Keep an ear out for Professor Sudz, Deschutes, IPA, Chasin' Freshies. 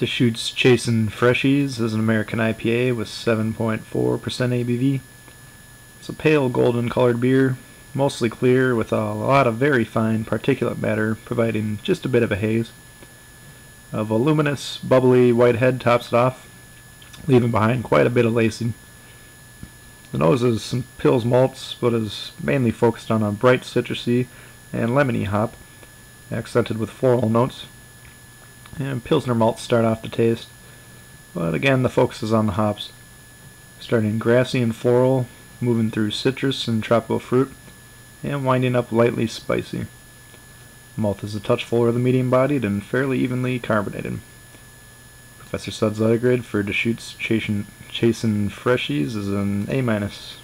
Deschutes Chasin' Freshies is an American IPA with 7.4% ABV. It's a pale golden colored beer, mostly clear with a lot of very fine particulate matter providing just a bit of a haze. A voluminous, bubbly white head tops it off, leaving behind quite a bit of lacing. The nose is some Pils malts, but is mainly focused on a bright citrusy and lemony hop, accented with floral notes. And Pilsner malts start off the taste, but again the focus is on the hops. Starting grassy and floral, moving through citrus and tropical fruit, and winding up lightly spicy. Malt is a touch fuller than medium-bodied and fairly evenly carbonated. Professor Sudz's letter grade for Deschutes Chasin' Freshies is an A-.